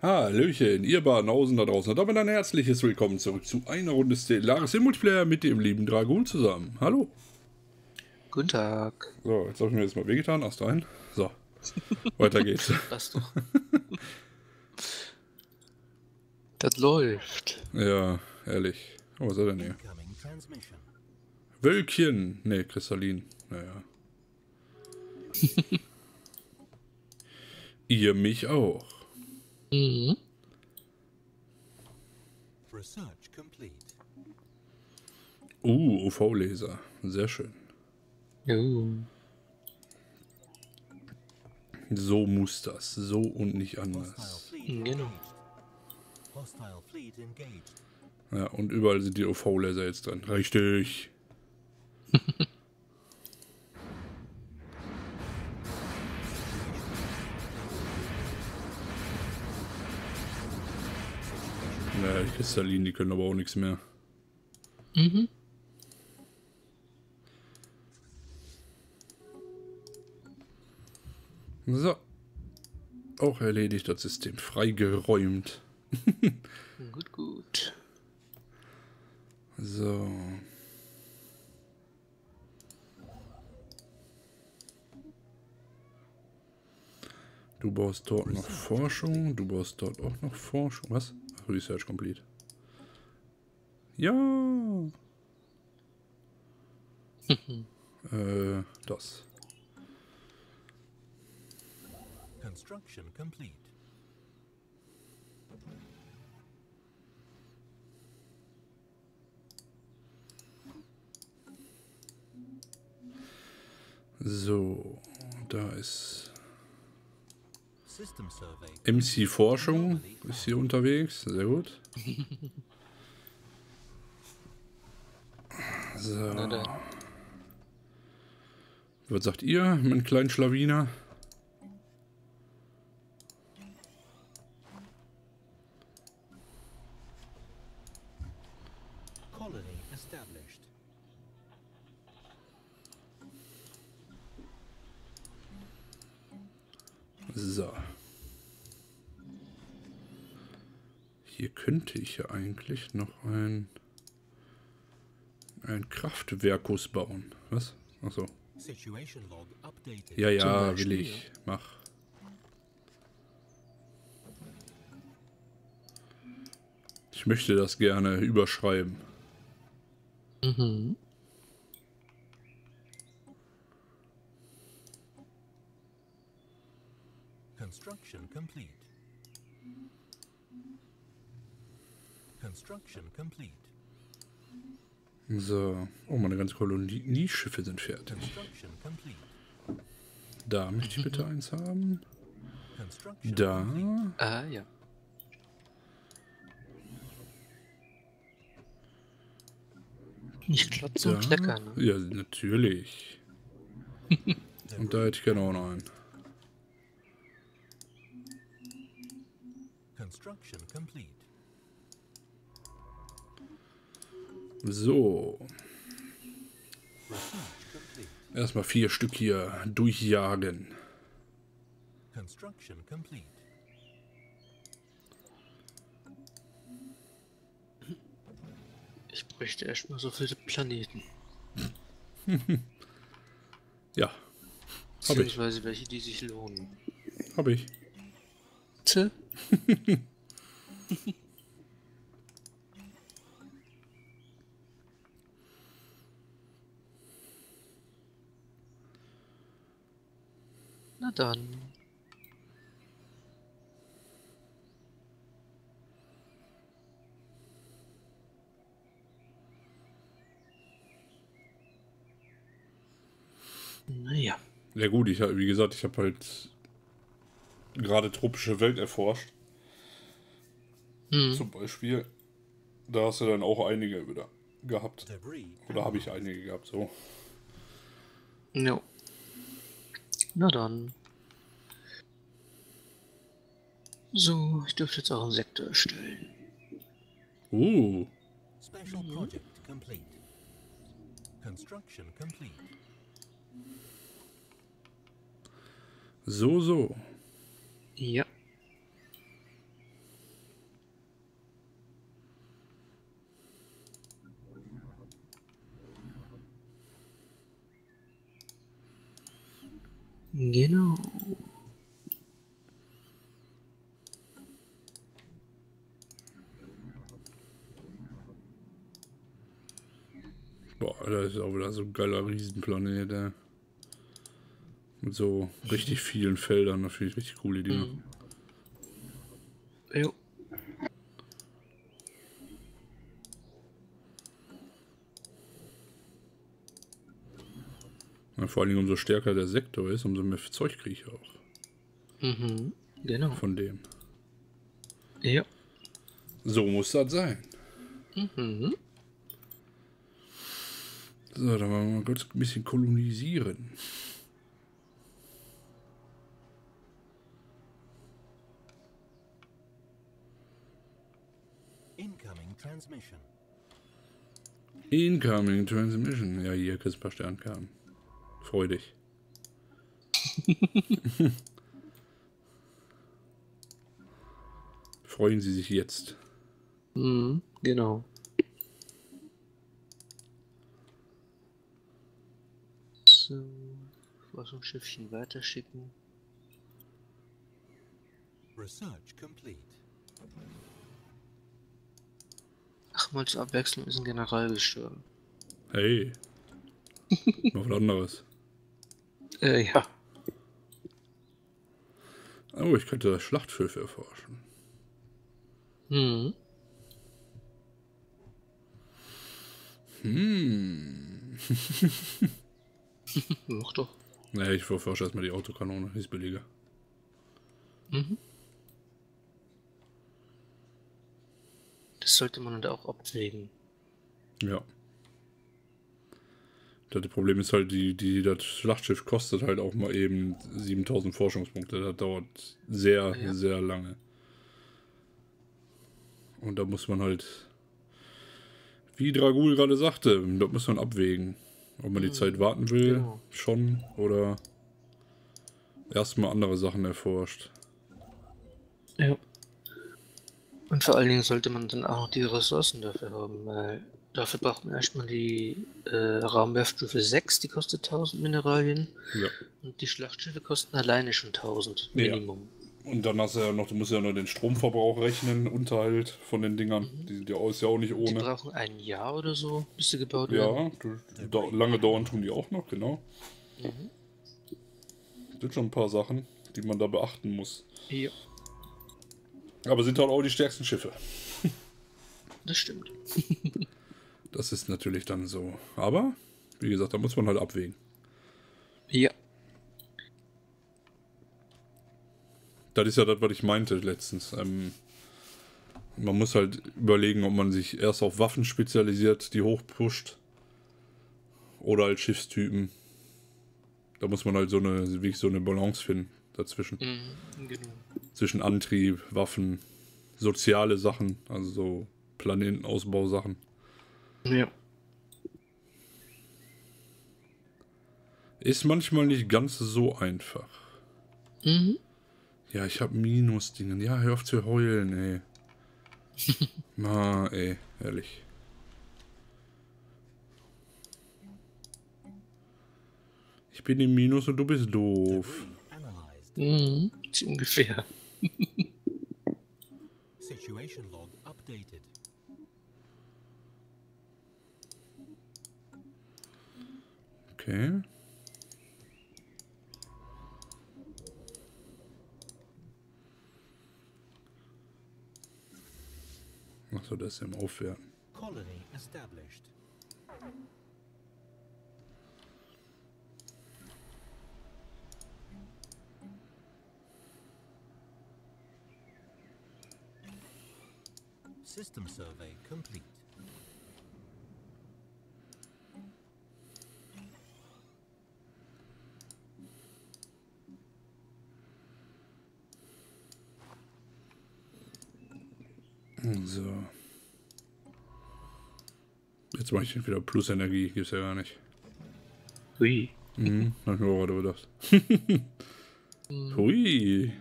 Hallöchen, ihr Banausen da draußen. Und damit ein herzliches Willkommen zurück zu einer Runde Stellaris im Multiplayer mit dem lieben Dragon zusammen. Hallo. Guten Tag. So, jetzt habe ich mir jetzt mal wehgetan. Hast du einen? So, weiter geht's. Lass doch. Das läuft. Ja, ehrlich. Oh, was ist er denn hier? Wölkchen. Ne, Kristallin. Naja. Ihr mich auch. Mhm. Research complete. UV-Laser. Sehr schön. So muss das. So und nicht anders. Genau. Ja, und überall sind die UV-Laser jetzt dran. Richtig. Naja, die Kristallinen, die können aber auch nichts mehr. Mhm. So. Auch erledigt, das System freigeräumt. Gut, gut. So. Du baust dort noch Forschung. Du baust dort auch noch Forschung. Was? Research complete. Ja. Das. Construction complete. So, da ist MC Forschung ist hier unterwegs, sehr gut. So. Was sagt ihr, mein kleinen Schlawiner? So. Hier könnte ich ja eigentlich noch ein Kraftwerkus bauen. Was? Achso. Ja, ja, will ich. Mach. Ich möchte das gerne überschreiben. Mhm. Construction complete. Construction complete. So, oh, meine ganze Kolonie Schiffe sind fertig. Da möchte ich bitte eins haben. Da. Ah, ja. Nicht klotzen und kleckern. Ne? Ja, natürlich. Und da hätte ich gerne auch noch einen. Construction complete. So. Erstmal 4 Stück hier durchjagen. Construction complete. Ich bräuchte erstmal so viele Planeten. Ja. Beziehungsweise welche, die sich lohnen. Hab ich. Tö. Na dann. Naja. Ja gut, ich habe, wie gesagt, ich habe halt gerade tropische Welt erforscht. Hm. Zum Beispiel, da hast du dann auch einige wieder gehabt. Oder habe ich einige gehabt, so. No. Na dann. So, ich dürfte jetzt auch einen Sektor erstellen. Special Project complete. Construction complete. So, so. Ja. Genau. Boah, da ist auch wieder so ein geiler Riesenplanet, ey. Mit so richtig vielen Feldern, das finde ich richtig coole Idee. Mhm. Jo. Ja, vor allen Dingen, umso stärker der Sektor ist, umso mehr Zeug kriege ich auch. Mhm, genau. Von dem. Ja. So muss das sein. Mhm. So, dann wollen wir mal kurz ein bisschen kolonisieren. Incoming Transmission. Incoming Transmission. Ja, hier kriegst du ein paar Sternkarten. Freudig. Freuen Sie sich jetzt. Mhm, genau. So, Forschungsschiffchen weiterschicken. Research complete. Ach, mal zur Abwechslung ist ein General gestorben. Hey. Noch was anderes. Ja. Oh, ich könnte das Schlachtschiff erforschen. Hm. Hm. Mach doch. Naja, ich verforsche erstmal die Autokanone, die ist billiger. Mhm. Das sollte man dann auch abwägen. Ja. Das Problem ist halt, das Schlachtschiff kostet halt auch mal eben 7000 Forschungspunkte. Das dauert sehr, ja, sehr lange. Und da muss man halt, wie Dragul gerade sagte, da muss man abwägen. Ob man die Zeit warten will, genau, schon, oder erstmal andere Sachen erforscht. Ja. Und vor allen Dingen sollte man dann auch noch die Ressourcen dafür haben, weil dafür braucht man erstmal die Raumwerfstufe 6, die kostet 1000 Mineralien. Ja. Und die Schlachtschiffe kosten alleine schon 1000 Minimum. Ja. Und dann hast du ja noch, du musst ja noch den Stromverbrauch rechnen, Unterhalt von den Dingern. Mhm. Die ist ja auch nicht ohne. Die brauchen ein Jahr oder so, bis sie gebaut werden. Ja, lange dauern tun die auch noch, genau. Mhm. Das sind schon ein paar Sachen, die man da beachten muss. Ja. Aber sind halt auch die stärksten Schiffe. Das stimmt. Das ist natürlich dann so. Aber, wie gesagt, da muss man halt abwägen. Ja. Das ist ja das, was ich meinte letztens. Man muss halt überlegen, ob man sich erst auf Waffen spezialisiert, die hochpusht. Oder halt Schiffstypen. Da muss man halt so eine Balance finden dazwischen. Mhm, genau. Zwischen Antrieb, Waffen, soziale Sachen, also so Planetenausbausachen. Ja. Ist manchmal nicht ganz so einfach. Mhm. Ja, ich hab Minusdingen. Ja, hör auf zu heulen, ey. Ma, ey, ehrlich. Ich bin im Minus und du bist doof. Mhm, ungefähr. Situation log updated. Okay. Ach so, das ist im Aufwärmen. Colony established. System survey complete. So. Jetzt mache ich wieder Plusenergie, gibt's ja gar nicht. Hui. Mhm, hab ich mir auch gerade gedacht. Hui.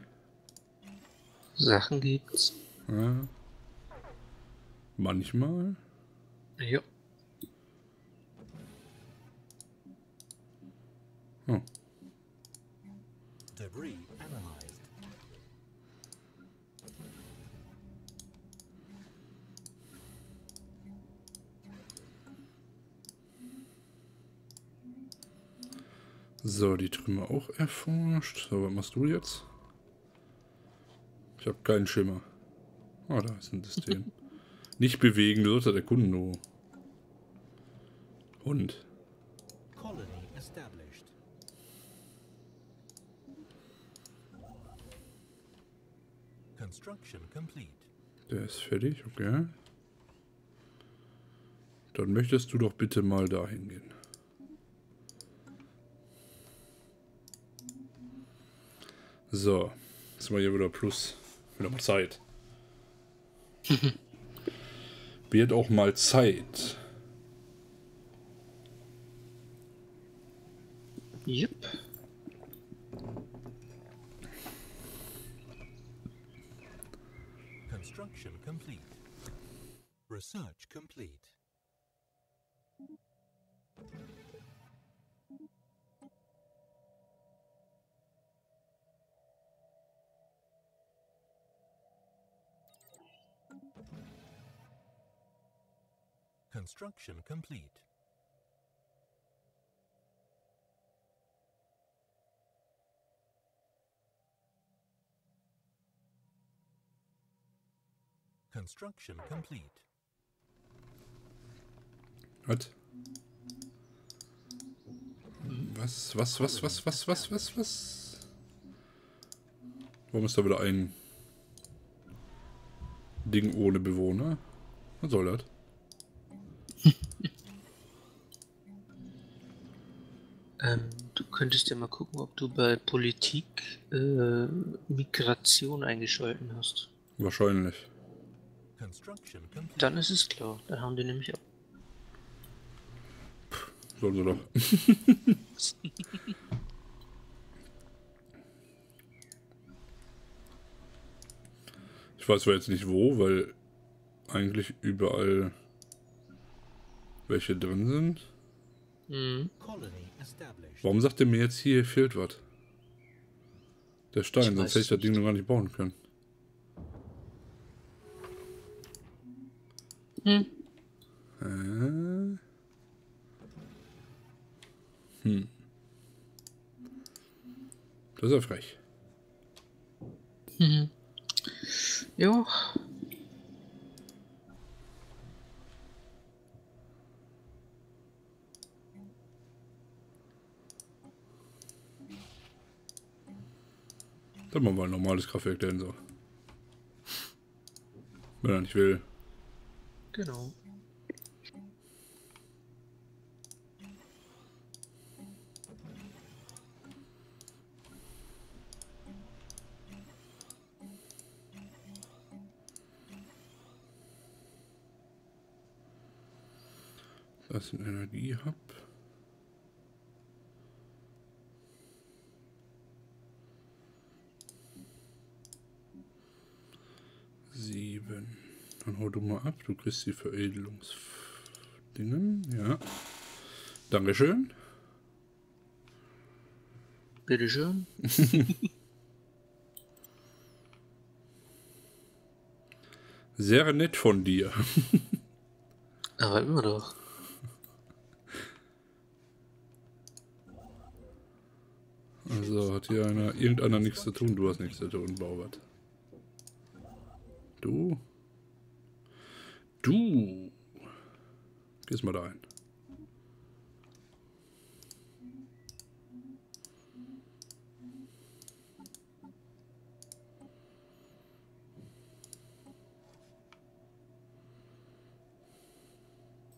Sachen gibt's. Ja. Manchmal. Ja. Oh. reanalyzed. So, die Trümmer auch erforscht. So, was machst du jetzt? Ich habe keinen Schimmer. Ah, da ist ein System. Nicht bewegen, du sollst das erkunden, du. Hund. Der ist fertig, okay. Dann möchtest du doch bitte mal dahin gehen. So, jetzt mal hier wieder Plus. Wieder mal Zeit. Wird auch mal Zeit. Yep. Construction complete. Research complete. Construction complete. Construction complete. What? Was? Warum ist da wieder ein Ding ohne Bewohner? Was soll das? Du könntest ja mal gucken, ob du bei Politik Migration eingeschalten hast. Wahrscheinlich. Dann ist es klar, dann haben die nämlich auch. Sollen sie doch. Ich weiß zwar jetzt nicht wo, weil eigentlich überall welche drin sind. Mhm. Warum sagt er mir jetzt, hier fehlt was? Der Stein, sonst hätte ich das Ding noch gar nicht bauen können. Hm. Hm. Das ist ja frech. Mhm. Jo. Dann machen wir ein normales Kraftwerk dahin so. Wenn er nicht will. Genau. Das ist ein Energie-Hub. Dann hau du mal ab, du kriegst die Veredelungsdingen, ja. Dankeschön. Bitteschön. Sehr nett von dir. Aber immer doch. Also hat hier einer, irgendeiner nichts zu tun, du hast nichts zu tun, Baubert. Du? Du! Gehst mal da ein.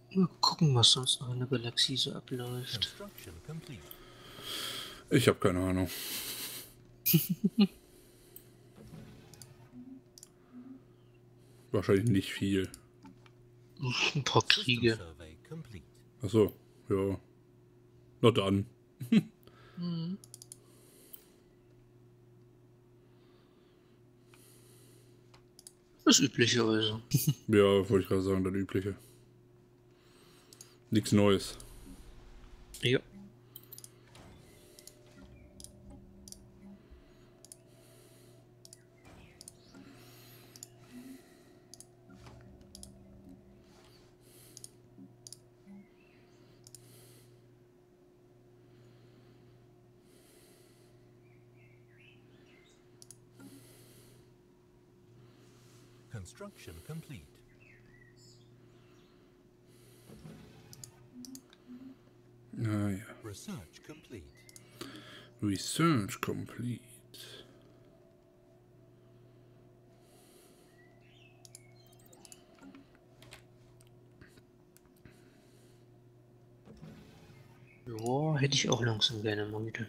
Mal gucken, was sonst noch in der Galaxie so abläuft. Ich habe keine Ahnung. Wahrscheinlich nicht viel. Ein paar Kriege. Achso, ja. Na dann. Mhm. Das Übliche also. Ja, wollte ich gerade sagen, das Übliche. Nichts Neues. Ja. Construction complete. Oh, yeah. Research complete. Research complete. Boah, hätte ich auch langsam gerne mal wieder.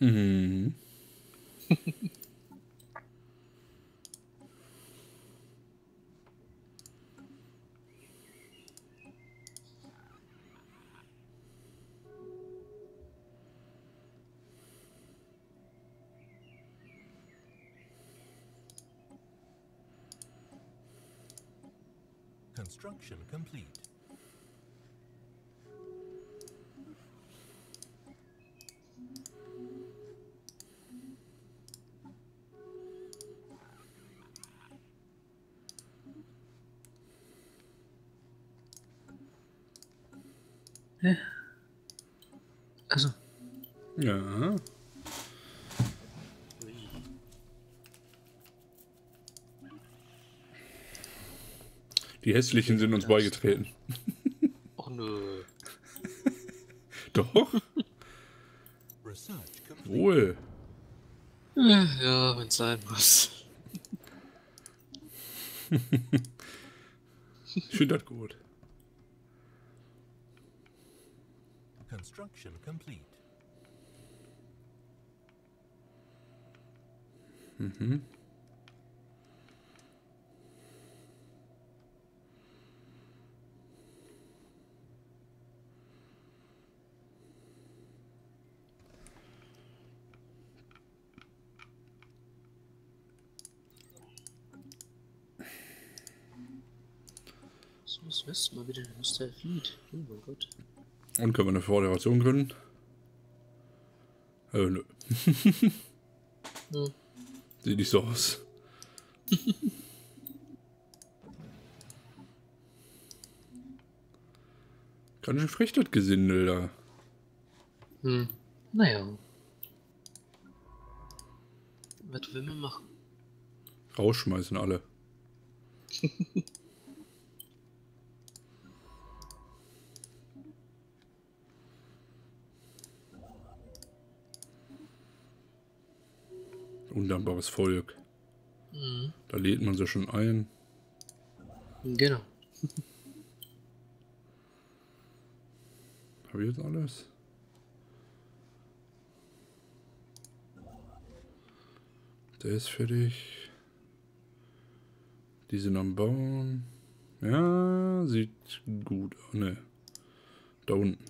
Mhm. Construction complete. Also. Ja. Die Hässlichen sind uns beigetreten. Oh nö. Doch. Wohl. Ja, wenn's sein muss. Ich finde das gut. Construction complete. Mhm. So, das müsste mal wieder aus der Feed. Oh mein Gott. Und können wir eine Föderation gründen? Nö. Ja. Sieht nicht so aus. Ganz schön frech das Gesindel da. Hm. Naja. Was will man machen? Rausschmeißen alle. Undankbares Volk. Mhm. Da lädt man sie schon ein. Genau. Habe ich jetzt alles? Der ist fertig. Die sind am Bauen. Ja, sieht gut aus. Ne. Da unten.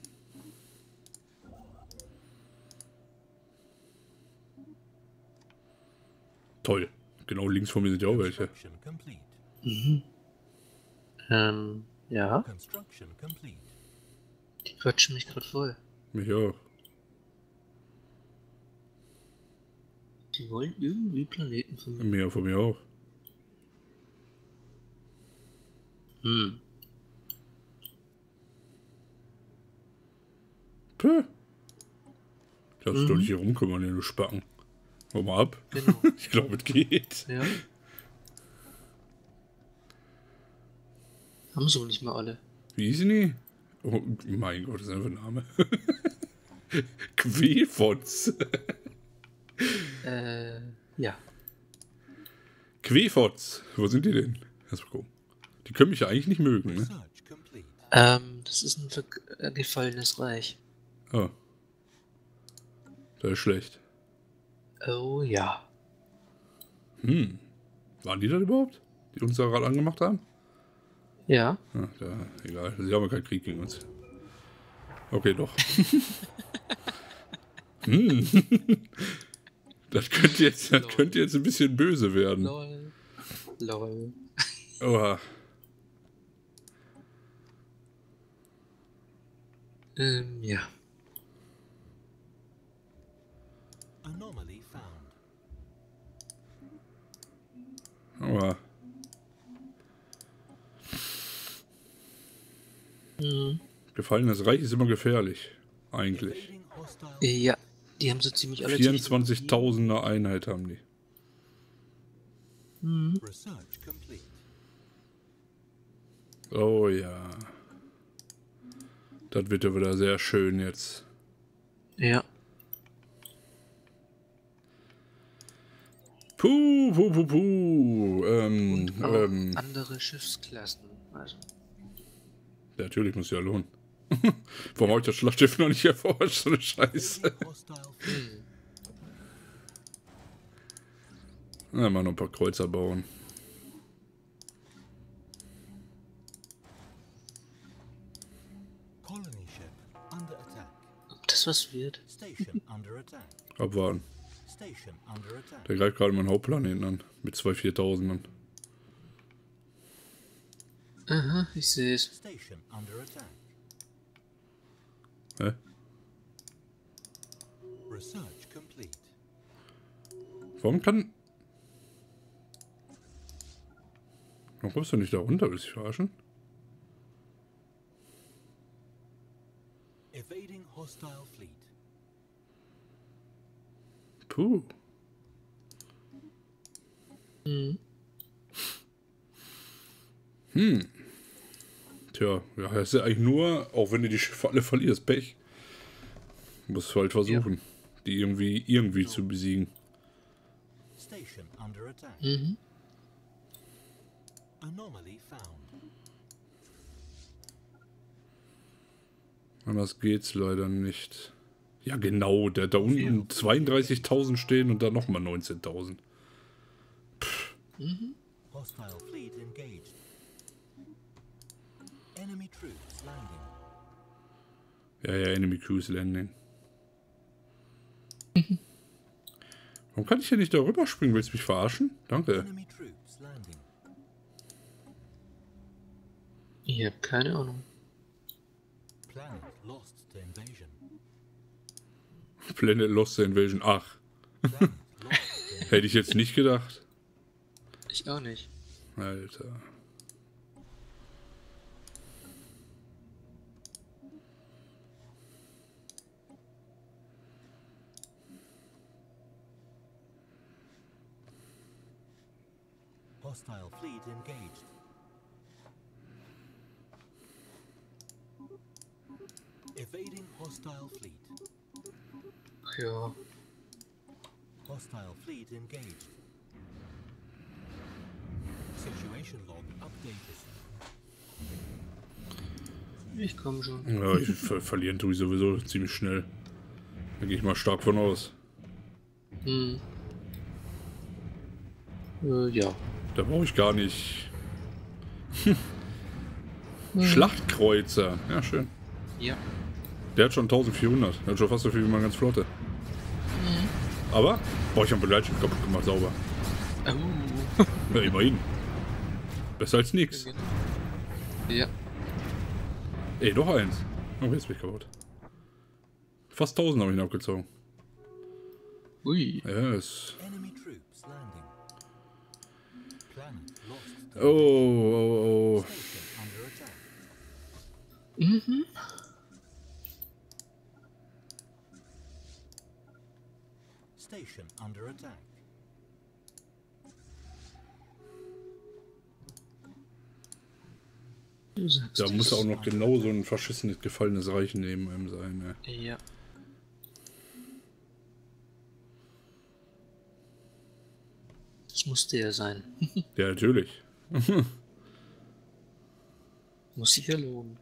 Toll. Genau links von mir sind ja auch welche. Mhm. Ja. Die quatschen mich gerade voll. Mich auch. Die wollen irgendwie Planeten von mir. Mehr von mir auch. Hm. Puh. Darfst du nicht hier rumkümmern, du Spacken. Hör mal ab. Genau. Ich glaube, es geht. Ja. Haben sie wohl nicht mal alle. Wie hießen die? Oh mein Gott, das ist einfach ein Name. Quefotz. Ja. Quefotz. Wo sind die denn? Lass mal gucken. Die können mich ja eigentlich nicht mögen, ne? Das ist ein gefallenes Reich. Oh. Das ist schlecht. Oh ja. Hm. Waren die das überhaupt? Die uns da gerade angemacht haben? Ja. Ach, ja. Egal, sie haben ja keinen Krieg gegen uns. Okay, doch. Hm. Das könnte jetzt ein bisschen böse werden. Lol. Lol. Oha. Ja. Anomaly found. Oha. Mhm. Gefallenes Reich ist immer gefährlich. Eigentlich. Ja, die haben so ziemlich alle. 24.000er Einheit haben die. Research complete. Oh ja. Das wird ja wieder sehr schön jetzt. Ja. Puh, puh, puh, puh. Andere Schiffsklassen. Also. Ja, natürlich muss ja lohnen. Warum habe ich das Schlachtschiff noch nicht erforscht? So eine Scheiße. Na, mal noch ein paar Kreuzer bauen. Ob das was wird? Abwarten. Der greift gerade meinen Hauptplaneten an. Mit 2.000-4.000ern. Aha, ich sehe es. Hä? Warum kann... Warum kommst du nicht da runter? Willst du dich verarschen? Puh. Hm. Tja, ja, das ist ja eigentlich nur, auch wenn du die Schiffe alle verlierst, Pech. Du musst halt versuchen, die irgendwie zu besiegen. Mhm. Anders geht's leider nicht. Ja genau, der da unten 32.000 stehen und dann nochmal 19.000. Mhm. Ja, ja, Enemy Crews Landing. Warum kann ich hier nicht darüber springen? Willst du mich verarschen? Danke. Ich hab keine Ahnung. Planet Lost the Invasion, ach. Hätte ich jetzt nicht gedacht. Ich auch nicht. Alter. Hostile fleet engaged. Evading hostile fleet. Ach ja. Hostile fleet engaged. Situation log updated. Ich komme schon. Ja, ich verlieren tue ich sowieso ziemlich schnell. Da gehe ich mal stark von aus. Hm. Ja. Da brauche ich gar nicht. Schlachtkreuzer. Ja, schön. Ja. Der hat schon 1400. Der hat schon fast so viel wie meine ganze Flotte. Aber, boah, ich habe ein Leitschiff kaputt gemacht, sauber. Ja, immerhin. Besser als nix. Ja. Ey, doch eins. Oh, jetzt bin ich kaputt. Fast 1000 habe ich ihn abgezogen. Ui. Ja, ist... Oh, oh, oh. Mhm. Station under attack. Da muss auch noch genau so ein verschissenes gefallenes Reich neben einem sein. Ja. Das musste ja sein. Ja, natürlich. Muss ich ja loben.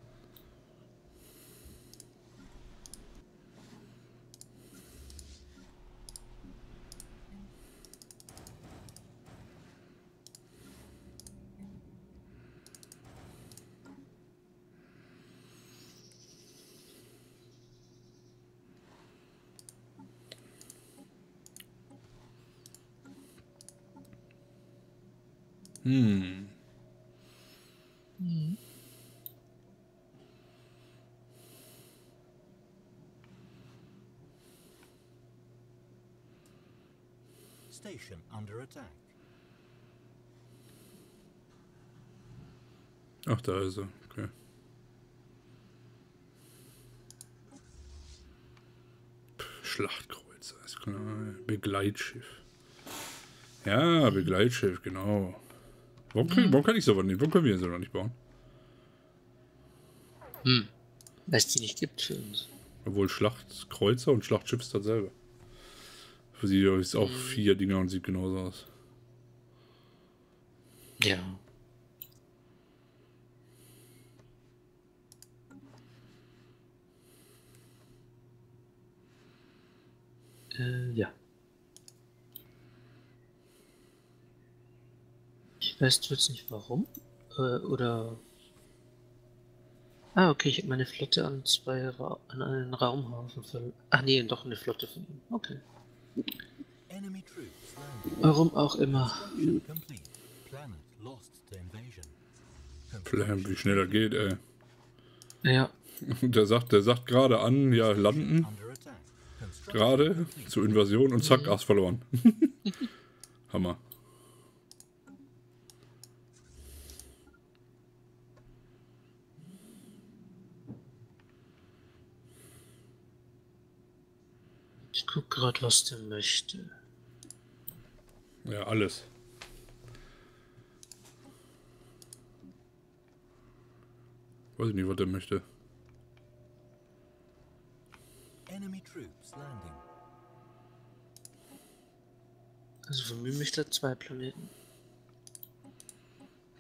Hm. Mhm. Station under attack. Ach, da ist er. Okay. Schlachtkreuzer, ist klar. Begleitschiff. Ja, Begleitschiff, genau. Warum kann ich sowas nicht? Warum können wir sowas nicht bauen? Hm. Weil es die nicht gibt für uns. Obwohl Schlachtkreuzer und Schlachtschiff ist dasselbe. Für sie ist auch 4 Dinger und sieht genauso aus. Ja. Ja. Ich weiß jetzt nicht warum. Oder... Ah, okay, ich habe meine Flotte an einen Raumhafen verloren. Ach nee, doch eine Flotte von ihm. Okay. Warum auch immer. Plan, wie schnell er geht, ey. Ja. Der sagt gerade an, ja, landen. Gerade zur Invasion und zack, Ass verloren. Hammer. Ich guck gerade, was der möchte. Ja, alles. Weiß ich nicht, was der möchte. Also von mir möchte er 2 Planeten.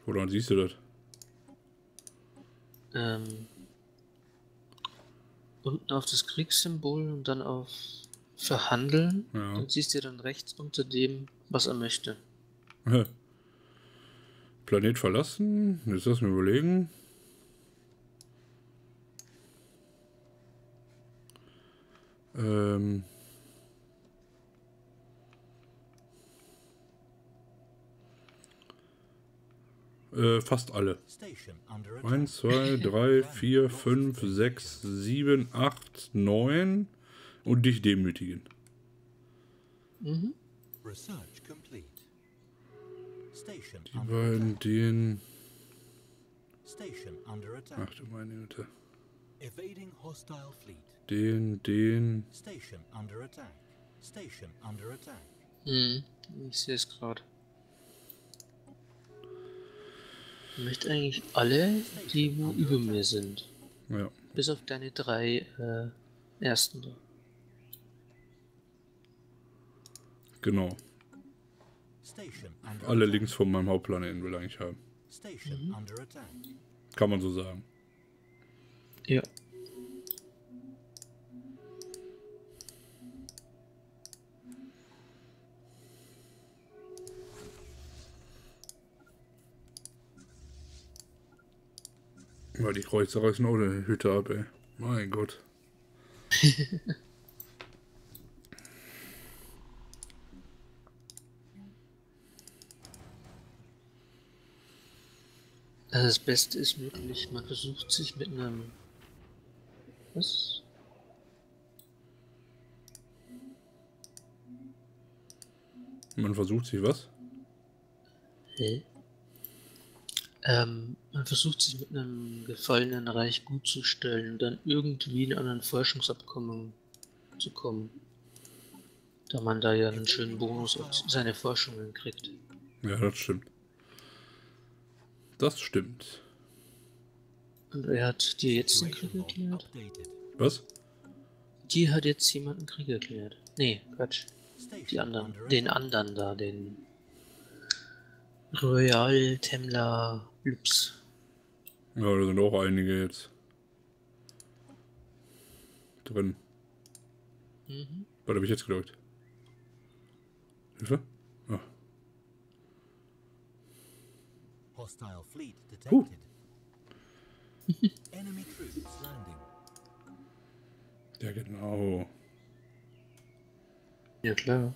Woran siehst du das? Unten auf das Kriegssymbol und dann auf Verhandeln. Ja. Dann siehst du dann rechts unter dem, was er möchte. Planet verlassen? Jetzt lass mir überlegen. Fast alle. 1, 2, 3, 4, 5, 6, 7, 8, 9 und dich demütigen. Mhm. Die beiden, den... Ach du meine Güte. Den. Hm, ich sehe es gerade. Ich möchte eigentlich alle, die wo über mir sind. Ja. Bis auf deine 3 ersten. Genau. Alle links von meinem Hauptplaneten will eigentlich haben. Mhm. Kann man so sagen. Ja. Weil die Kreuzer reißen auch eine Hütte ab, ey. Mein Gott. Also das Beste ist möglich, man versucht sich mit einem... Was? Man versucht sich was? Hä? Man versucht sich mit einem gefallenen Reich gutzustellen und dann irgendwie in einem Forschungsabkommen zu kommen. Da man da ja einen schönen Bonus auf seine Forschungen kriegt. Ja, das stimmt. Das stimmt. Und er hat dir jetzt einen Krieg erklärt? Was? Die hat jetzt jemanden Krieg erklärt. Nee, Quatsch. Die anderen. Den anderen da, den... Royal Temmler. Ups. Ja, da sind auch einige jetzt drin. Mhm. Was habe ich jetzt gedrückt? Hilfe? Ah. Hostile Fleet detected. Enemy troops landing. Ja, genau. Ja, klar.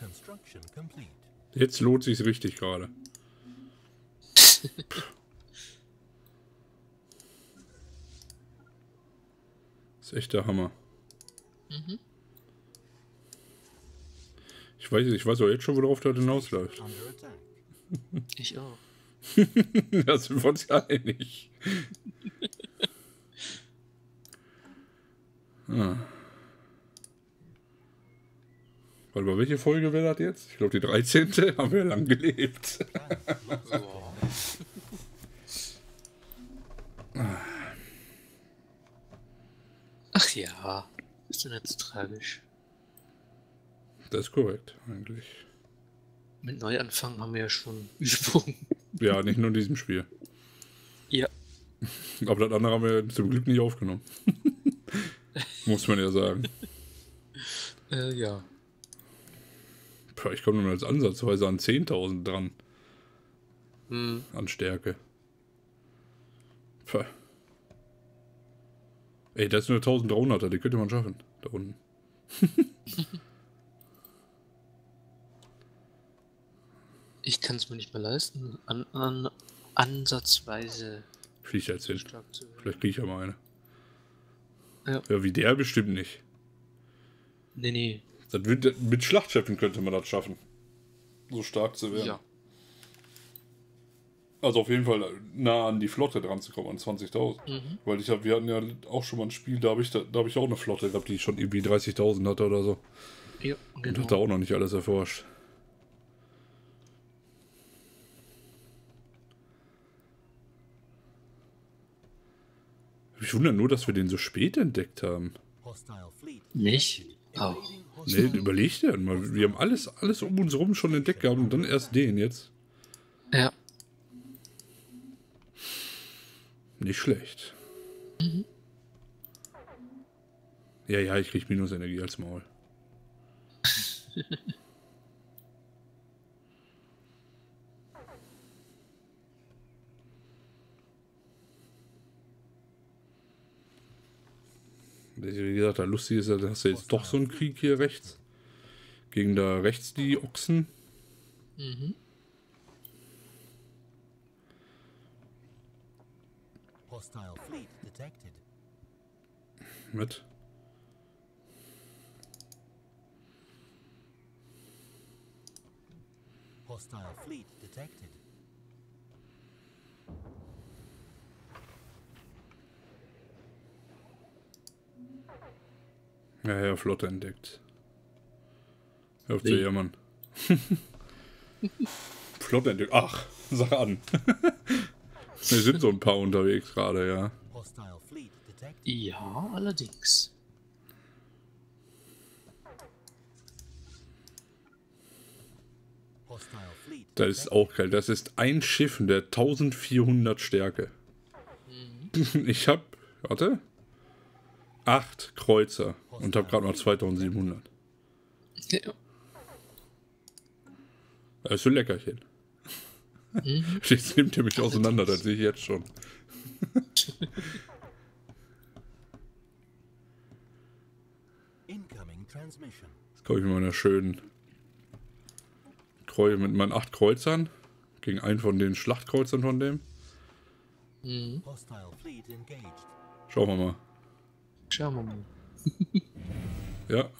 Construction complete. Jetzt lohnt sich's richtig gerade. Ist echt der Hammer. Mhm. Ich weiß auch jetzt schon, worauf das hinausläuft. Ich auch. Da sind wir uns einig. Ah. Warte mal, welche Folge wäre das jetzt? Ich glaube, die 13. haben wir lang gelebt. Ach ja, ist denn jetzt tragisch? Das ist korrekt, eigentlich. Mit Neuanfang haben wir ja schon Übung. Ja, nicht nur in diesem Spiel. Ja. Aber das andere haben wir zum Glück nicht aufgenommen. Muss man ja sagen. Ja. Puh, ich komme nur als ansatzweise an 10.000 dran. Hm. An Stärke. Puh. Ey, das ist nur 1300er, die könnte man schaffen. Da unten. Ich kann es mir nicht mehr leisten, ansatzweise. Fliegt jetzt hin. Vielleicht kriege ich ja mal eine. Ja. Ja, wie der bestimmt nicht. Nee, nee. Das wird, mit Schlachtschiffen könnte man das schaffen. So stark zu werden. Ja. Also auf jeden Fall nah an die Flotte dran zu kommen, an 20.000. Mhm. Weil ich habe, wir hatten ja auch schon mal ein Spiel, da hab ich auch eine Flotte gehabt, die schon irgendwie 30.000 hatte oder so. Ja, genau. Und hat da auch noch nicht alles erforscht. Ich wundere nur, dass wir den so spät entdeckt haben. Nicht? Oh. Nee, überleg dir mal. Wir haben alles um uns rum schon entdeckt gehabt und dann erst den jetzt. Ja. Nicht schlecht. Mhm. Ja, ja, ich krieg Minusenergie als Maul. Wie gesagt, da lustig ist, da hast du jetzt doch so einen Krieg hier rechts. Gegen da rechts die Ochsen. Mhm. Mit. Hostile Fleet detected. Ja, Flotte entdeckt. Hör auf zu jammern. Flotte entdeckt. Ach, sag an. Wir sind so ein paar unterwegs gerade, ja. Ja, allerdings. Das ist auch geil. Das ist ein Schiff in der 1400 Stärke. Mhm. Ich hab. Warte. 8 Kreuzer und habe gerade noch 2700. Ja. Das ist so ein Leckerchen. Mhm. Jetzt nimmt ihr mich auseinander, das sehe ich jetzt schon. Jetzt komme ich mit meiner schönen Kreuz mit meinen 8 Kreuzern gegen einen von den Schlachtkreuzern von dem. Mhm. Schauen wir mal. Schauen wir mal. Ja.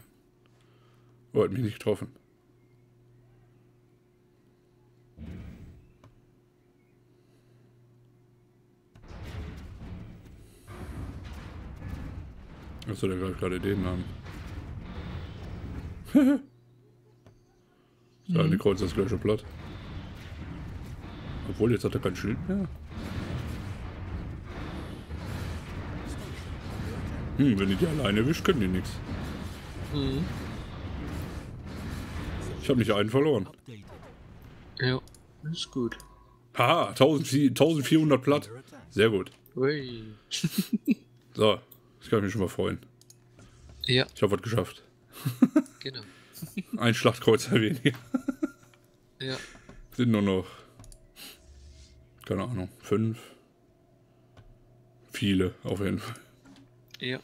Oh, hat mich nicht getroffen. Achso, der greift gerade den an. So, eine Kreuz ist gleich schon platt. Obwohl, jetzt hat er kein Schild mehr. Hm, wenn ich die alleine erwischt, können die nichts. Mhm. Ich habe nicht einen verloren. Ja, ist gut. Haha, 1400 platt. Sehr gut. Ui. So, das kann ich mich schon mal freuen. Ja. Ich habe was geschafft. Genau. Ein Schlachtkreuzer weniger. Ja. Sind nur noch, keine Ahnung, 5. Viele, auf jeden Fall. Ja.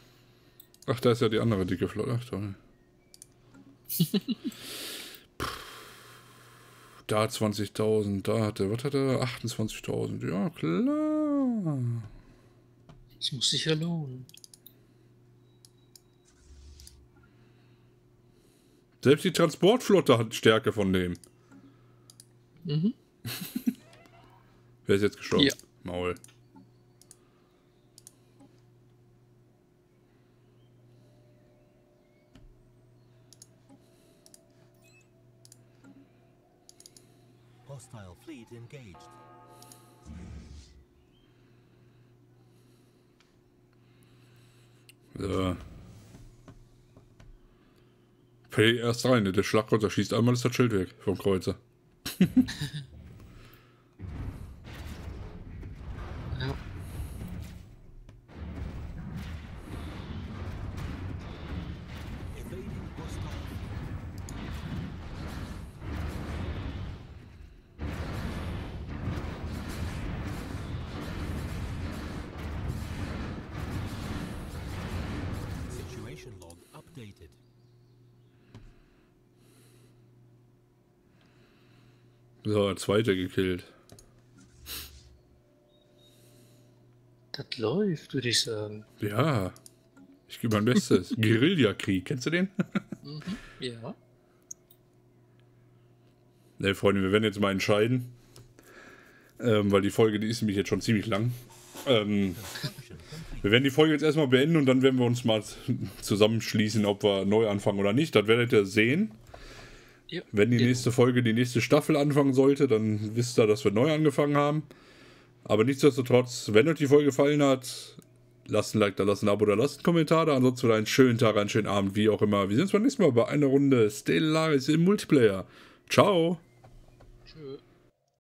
Ach, da ist ja die andere dicke Flotte. Ach, toll. Da 20.000, da hat er, was hat er? 28.000. Ja, klar. Das muss sich ja lohnen. Selbst die Transportflotte hat Stärke von dem. Mhm. Wer ist jetzt gestorben? Ja. Maul. hostile fleet engaged. So. Pay erst rein, der Schlagkreuzer schießt einmal, ist das Schild weg vom Kreuzer. Ja. So, zweiter gekillt. Das läuft, würde ich sagen. Ja, ich gebe mein Bestes. Guerillakrieg, kennst du den? Mhm, ja. Ne, Freunde, wir werden jetzt mal entscheiden, weil die Folge, die ist nämlich jetzt schon ziemlich lang. Wir werden die Folge jetzt erstmal beenden und dann werden wir uns mal zusammenschließen, ob wir neu anfangen oder nicht. Das werdet ihr sehen. Ja, wenn die nächste Folge, die nächste Staffel anfangen sollte, dann wisst ihr, dass wir neu angefangen haben. Aber nichtsdestotrotz, wenn euch die Folge gefallen hat, lasst ein Like da, lasst ein Abo da, lasst einen Kommentar da. Ansonsten einen schönen Tag, einen schönen Abend, wie auch immer. Wir sehen uns beim nächsten Mal bei einer Runde Stellaris im Multiplayer. Ciao. Tschö.